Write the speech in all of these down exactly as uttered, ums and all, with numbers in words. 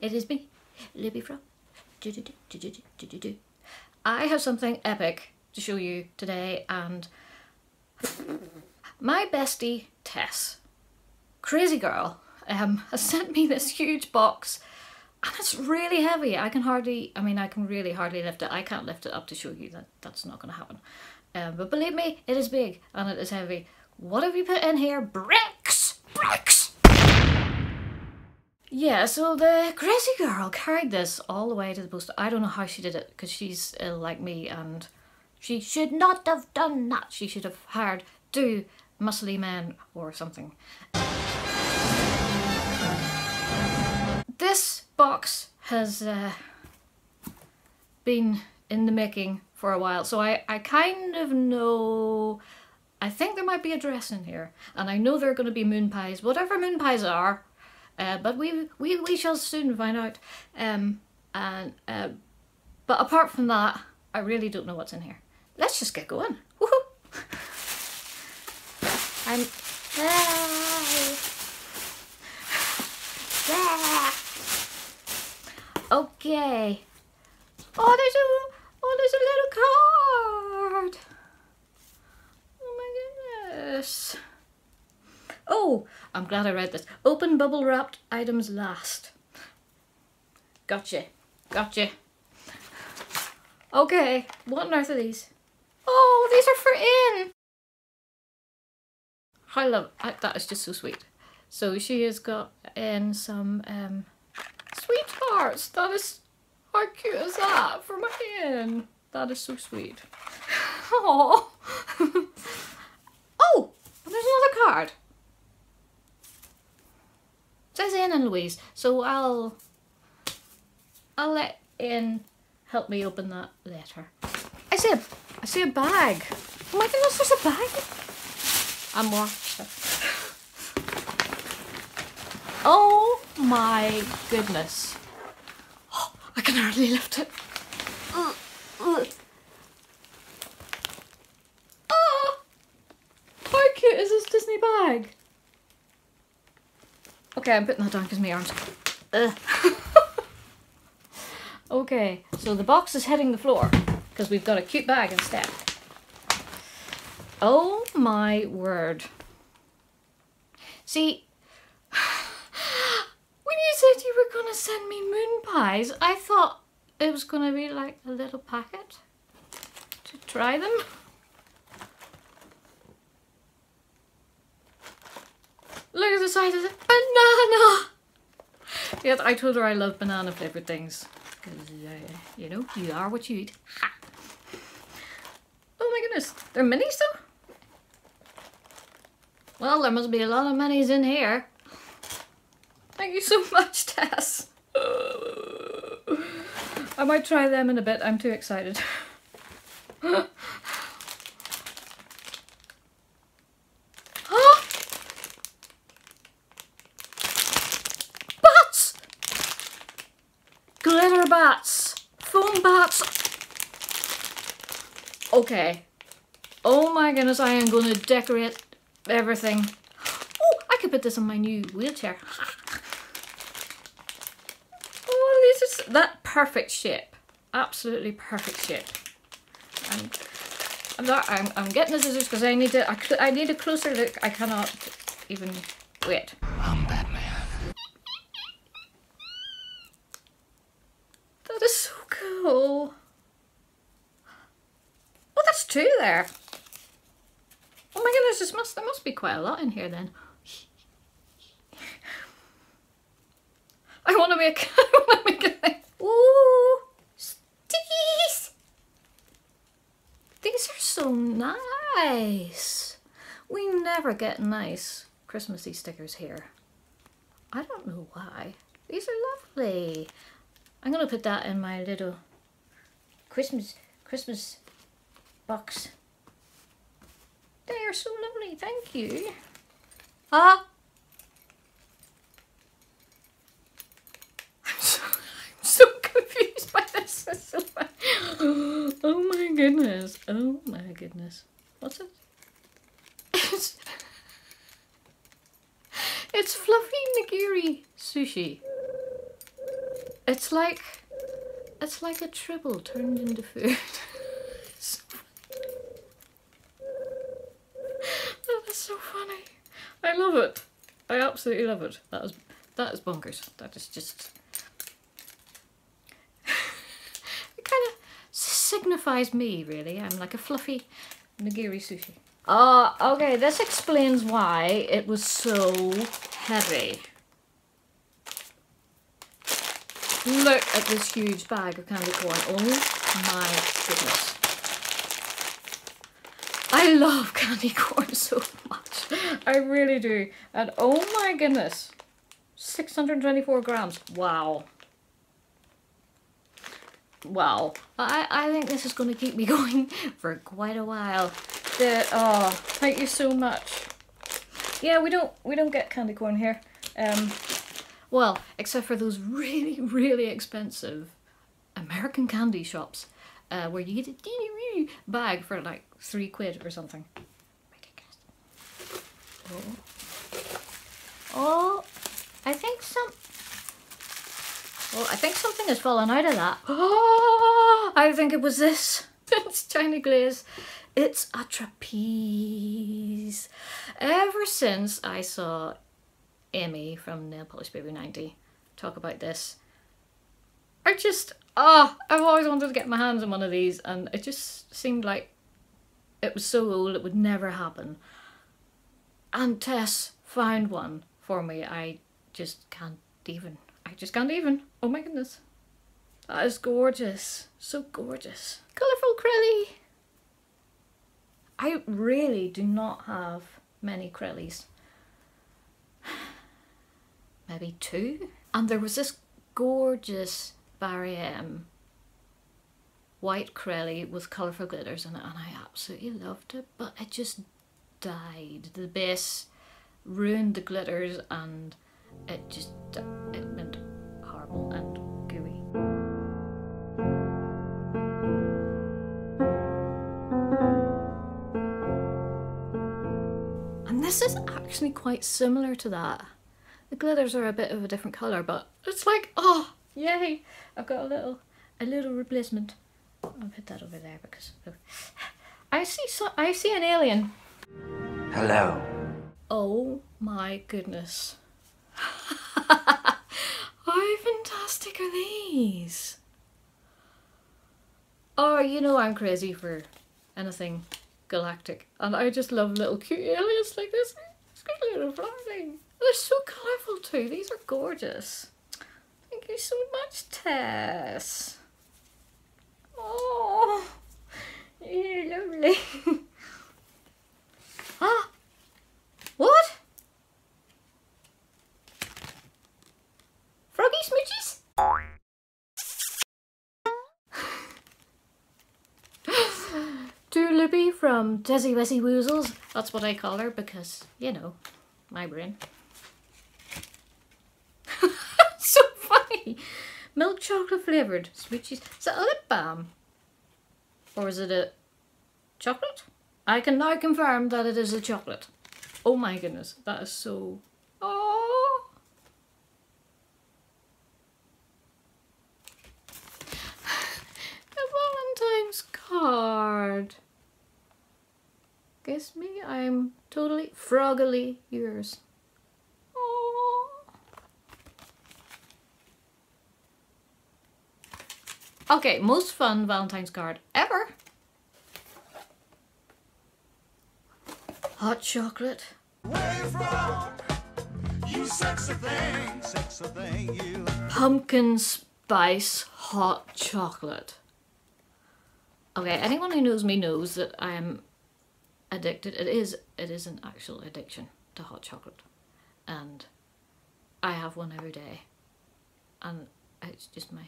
it is me, Libby Frog. Do, do, do, do, do, do, do, do. I have something epic to show you today, and my bestie Tess, crazy girl, um, has sent me this huge box, and it's really heavy. I can hardly, I mean I can really hardly lift it. I can't lift it up to show you, that that's not going to happen. Um, but believe me, it is big and it is heavy. What have you put in here? Bricks! Bricks! Yeah, so the crazy girl carried this all the way to the post. I don't know how she did it, because she's uh, like me, and she should not have done that. She should have hired two muscly men or something. This box has uh, been in the making for a while, so I, I kind of know, I think there might be a dress in here, and I know there are going to be moon pies, whatever moon pies are, uh, but we, we we shall soon find out. Um, and uh, But apart from that, I really don't know what's in here. Let's just get going. Woohoo! I'm... Okay. Oh, there's a... Oh, there's a little card! Oh my goodness. Oh, I'm glad I read this. Open bubble wrapped items last. Gotcha. Gotcha. Okay, what on earth are these? Oh, these are for Anne! I love it. That is just so sweet. So she has got in some um, sweethearts. That is... How cute is that for my Anne? That is so sweet. Oh, oh, there's another card. It says Anne and Louise, so I'll I'll let Anne help me open that later. I see a I see a bag. Oh my goodness, there's a bag. And more stuff. Oh my goodness. I can hardly lift it. Uh, uh. Oh! How cute is this Disney bag? Okay, I'm putting that down because my arms... Uh. Okay, so the box is hitting the floor because we've got a cute bag instead. Oh my word. See... You said you were going to send me moon pies. I thought it was going to be like a little packet to try them. Look at the size of the banana! Yes, I told her I love banana flavoured things. Because, uh, you know, you are what you eat. Ha. Oh my goodness, they're minis though? Well, there must be a lot of minis in here. Thank you so much, Tess. I might try them in a bit. I'm too excited. Huh? Bats! Glitter bats! Foam bats! Okay. Oh my goodness, I am going to decorate everything. Oh, I could put this on my new wheelchair. That perfect shape, absolutely perfect shape. I'm, I'm not. I'm, I'm getting the scissors because I need to. I, I need a closer look. I cannot even wait. I'm Batman. That is so cool. Oh, that's two there. Oh my goodness, this must. There must be quite a lot in here then. I want to make. I want to make a thing. Ooh, stickies! These are so nice. We never get nice Christmassy stickers here. I don't know why. These are lovely. I'm gonna put that in my little Christmas Christmas box. They are so lovely. Thank you. Ah. Oh my goodness, oh my goodness. What's it? It's, it's fluffy nigiri sushi. It's like, it's like a tribble turned into food. So that is so funny. I love it. I absolutely love it. That is, that is bonkers. That is just... it kind of signifies me, really. I'm like a fluffy nigiri sushi. Uh, okay, this explains why it was so heavy. Look at this huge bag of candy corn. Oh my goodness. I love candy corn so much. I really do. And oh my goodness. six hundred twenty-four grams. Wow. Wow. I, I think this is going to keep me going for quite a while. The, oh, thank you so much. Yeah, we don't we don't get candy corn here. Um, well, except for those really really expensive American candy shops, uh, where you get a teeny weeny bag for like three quid or something. Ridiculous. Oh, oh, I think some. Oh, I think something has fallen out of that. Oh, I think it was this. It's China Glaze. It's a trapeze. Ever since I saw Amy from Nail Polish Baby ninety talk about this, I just, ah, oh, I've always wanted to get my hands on one of these, and it just seemed like it was so old it would never happen. And Tess found one for me. I just can't even. I just can't even. Oh my goodness. That is gorgeous. So gorgeous. Colourful Krelly. I really do not have many Krellys. Maybe two? And there was this gorgeous Barry M white Krelly with colourful glitters in it, and I absolutely loved it, but it just died. The base ruined the glitters and it just, it went horrible and gooey. This is actually quite similar to that. The glitters are a bit of a different colour, but it's like, oh, yay! I've got a little, a little replacement. I'll put that over there because I see, so I see an alien. Hello. Oh my goodness! How fantastic are these? Oh, you know I'm crazy for anything galactic, and I just love little cute aliens like this. It's got a little flower thing. They're so colourful too. These are gorgeous. Thank you so much, Tess. Oh, you're lovely. Ah, what? Froggy smooches? To Libby from Desi Wessie Woozles. That's what I call her because, you know, my brain. So funny! Milk chocolate flavoured smoochies. Is that a lip balm? Or is it a chocolate? I can now confirm that it is a chocolate. Oh my goodness, that is so... Oh! A Valentine's card. Guess me, I'm totally froggily yours. Oh. Okay, most fun Valentine's card ever. Hot chocolate. Hey, Frog, you sexy thing, sexy thing, you. Pumpkin spice hot chocolate. Okay, anyone who knows me knows that I'm addicted. It is, it is an actual addiction to hot chocolate, and I have one every day, and it's just my,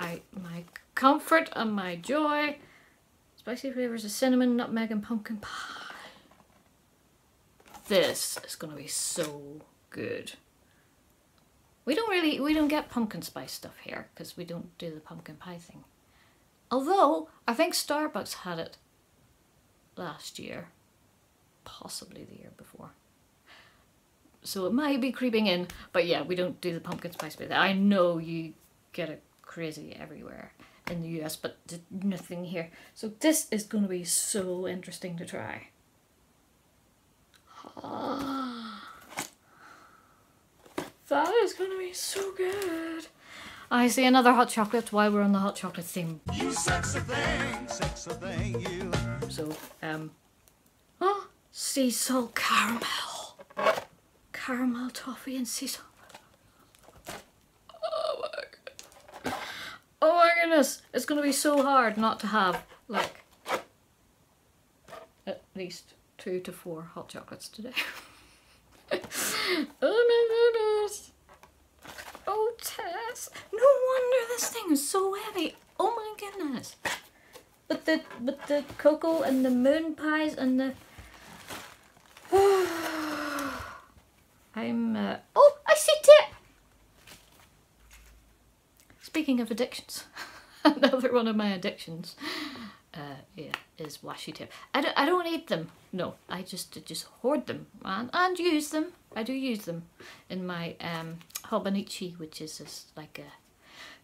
I my comfort and my joy. Spicy flavors of cinnamon, nutmeg, and pumpkin pie. This is gonna be so good. We don't really, we don't get pumpkin spice stuff here because we don't do the pumpkin pie thing. Although, I think Starbucks had it last year, possibly the year before. So it might be creeping in, but yeah, we don't do the pumpkin spice bit. I know you get it crazy everywhere in the U S, but nothing here. So this is going to be so interesting to try. That is going to be so good. I see another hot chocolate while we're on the hot chocolate theme. You sexy thing, sexy thing, you. So, um, oh, sea salt caramel. Caramel toffee and sea salt. Oh my god. Oh my goodness. It's going to be so hard not to have, like, at least two to four hot chocolates today. Oh my goodness. Oh, Tess. No wonder this thing is so heavy. Oh my goodness. But the, but the cocoa and the moon pies and the... I'm... Uh... Oh, I see tip! Speaking of addictions, another one of my addictions uh, yeah, is washi tape. I don't, I don't eat them. No, I just I just hoard them and, and use them. I do use them in my um, Hobonichi, which is this, like a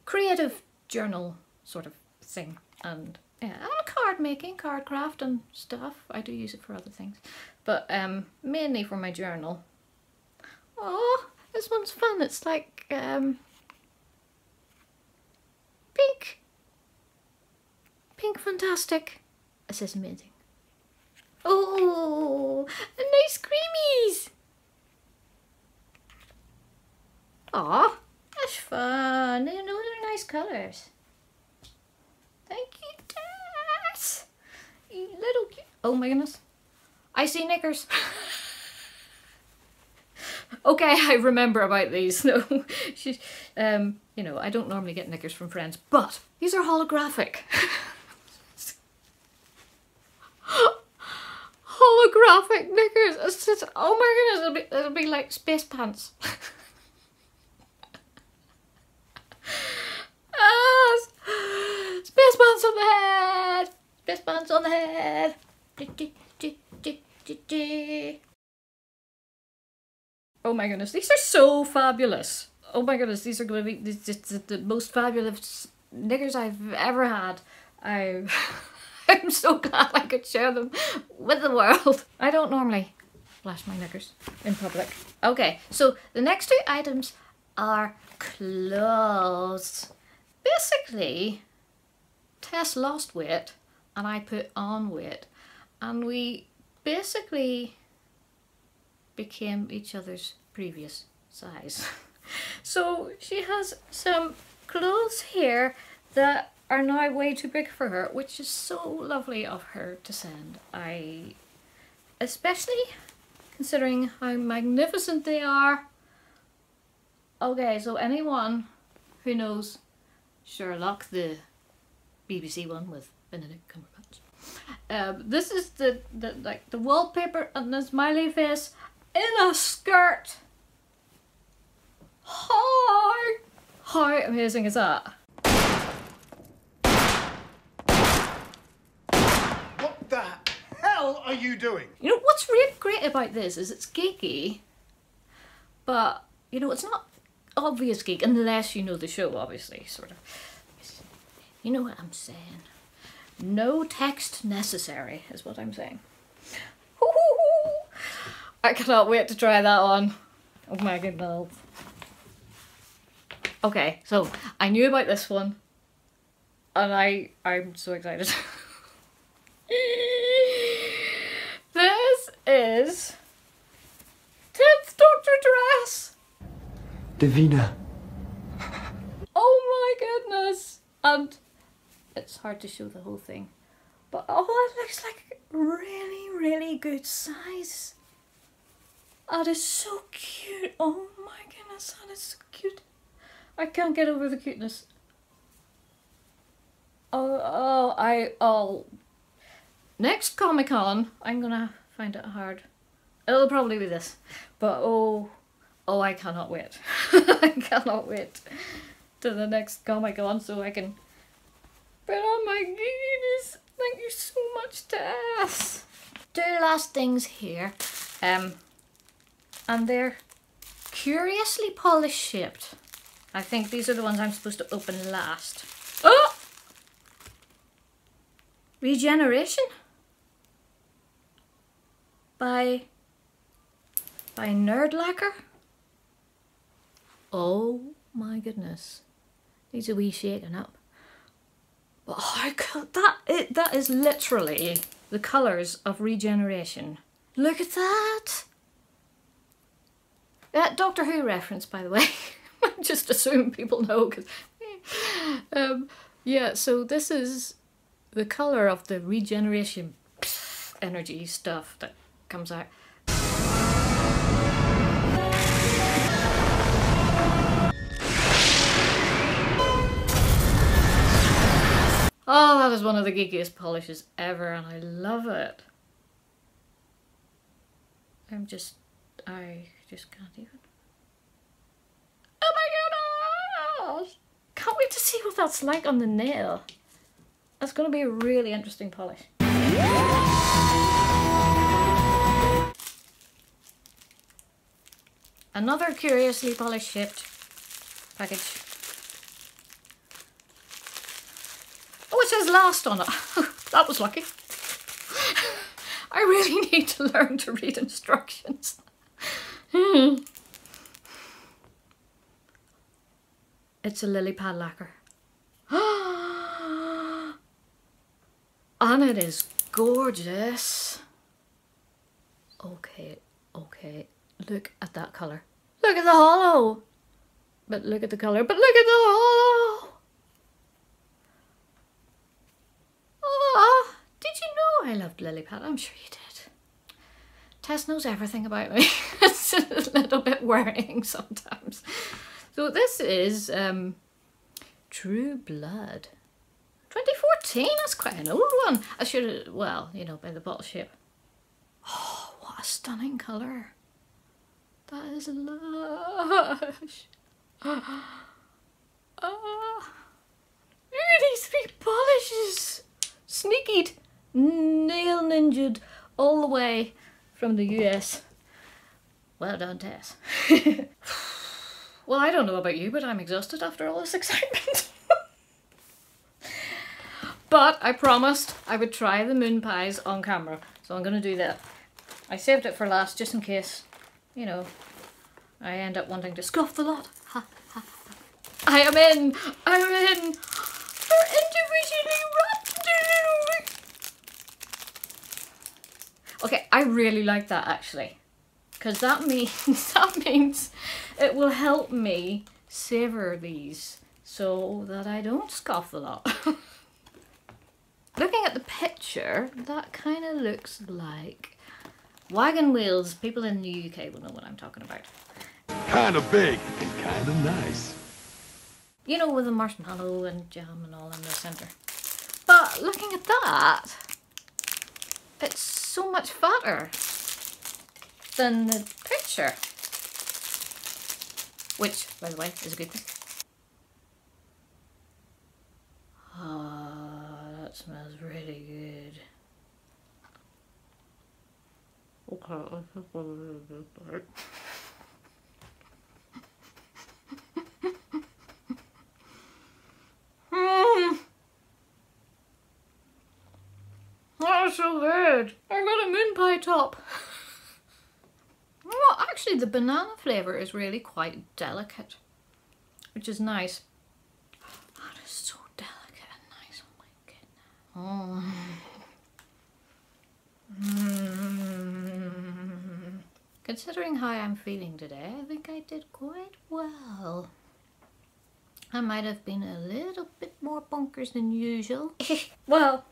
creative journal sort of thing. And yeah, and card making, card craft and stuff. I do use it for other things, but um, mainly for my journal. Oh, this one's fun. It's like um, pink, pink fantastic. It says amazing. Oh, and nice creamies. Aw, that's fun. Those are nice colours. Thank you, Tess. You little cute. Oh my goodness. I see knickers. Okay, I remember about these. No, she, um, you know, I don't normally get knickers from friends, but these are holographic. Holographic knickers. It's just, oh my goodness, it'll be, it'll be like space pants. Space pants on the head! Space pants on the head! Oh my goodness, these are so fabulous! Oh my goodness, these are going to be the, the, the most fabulous knickers I've ever had. I, I'm so glad I could share them with the world. I don't normally flash my knickers in public. Okay, so the next two items are clothes. Basically, Tess lost weight and I put on weight and we basically became each other's previous size. So she has some clothes here that are now way too big for her, which is so lovely of her to send. I, especially considering how magnificent they are. Okay, so anyone who knows Sherlock, the B B C one with Benedict Cumberbatch. Um, this is the, the like the wallpaper and the smiley face in a skirt. How, how amazing is that? What the hell are you doing? You know, what's really great about this is it's geeky, but you know, it's not obvious geek unless you know the show, obviously, sort of. You know what I'm saying? No text necessary is what I'm saying. I cannot wait to try that on. Oh my goodness. Okay, so I knew about this one and I, I'm so excited. This is tenth Doctor dress. Davina. Oh my goodness. And it's hard to show the whole thing, but oh, it looks like really, really good size. That is so cute. Oh my goodness, that is so cute. I can't get over the cuteness. Oh, oh, I, oh. Next Comic-Con, I'm gonna find it hard. It'll probably be this, but oh, oh, I cannot wait. I cannot wait to the next Comic-Con so I can. But oh my goodness, thank you so much, Tess. Two last things here, um, and they're curiously polish shaped. I think these are the ones I'm supposed to open last. Oh! Regeneration? By... by Nerd Lacquer? Oh my goodness. These are wee shaken up. But how could that... It, that is literally the colours of Regeneration. Look at that! That Doctor Who reference, by the way. I just assume people know because... um, yeah, so this is the colour of the Regeneration energy stuff that comes out. Oh, that is one of the geekiest polishes ever and I love it. I'm just... I just can't even... Oh my goodness! Can't wait to see what that's like on the nail. That's going to be a really interesting polish. Another curiously polished shaped package. Oh, it says last on it. That was lucky. I really need to learn to read instructions. Hmm. It's a Lily Pad Lacquer. And it is gorgeous. Okay, okay. Look at that colour. Look at the hollow. But look at the colour. But look at the hollow. Oh, did you know I loved Lily Pad? I'm sure you did. Tess knows everything about me. It's a little bit worrying sometimes. So this is um, True Blood. twenty fourteen, that's quite an old one. I should have, well, you know, by the bottle shape. Oh, what a stunning colour. That is lush. Ah, oh, oh. Look at these three polishes. Sneakied, nail ninja'd all the way from the U S. Well done, Tess. Well, I don't know about you, but I'm exhausted after all this excitement. But I promised I would try the moon pies on camera, so I'm gonna do that. I saved it for last just in case, you know, I end up wanting to scoff the lot. Ha, ha, ha. I am in! I am in! They're individually wrapped! Okay, I really like that actually. Because that means, that means it will help me savour these so that I don't scoff the lot. Looking at the picture, that kind of looks like Wagon Wheels. People in the U K will know what I'm talking about. Kind of big and kind of nice. You know, with the marshmallow and jam and all in the centre. But looking at that, it's so much fatter than the picture, which, by the way, is a good thing. Oh, that smells really good. Okay, I think I'm going to do that. That was so good. I got a moon pie top. Well, actually the banana flavour is really quite delicate, which is nice. That is so delicate and nice, oh my goodness. Mm. Considering how I'm feeling today, I think I did quite well. I might have been a little bit more bonkers than usual. Well,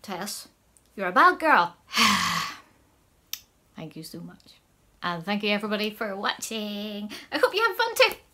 Tess, you're a bad girl. Thank you so much. And thank you everybody for watching. I hope you have fun too.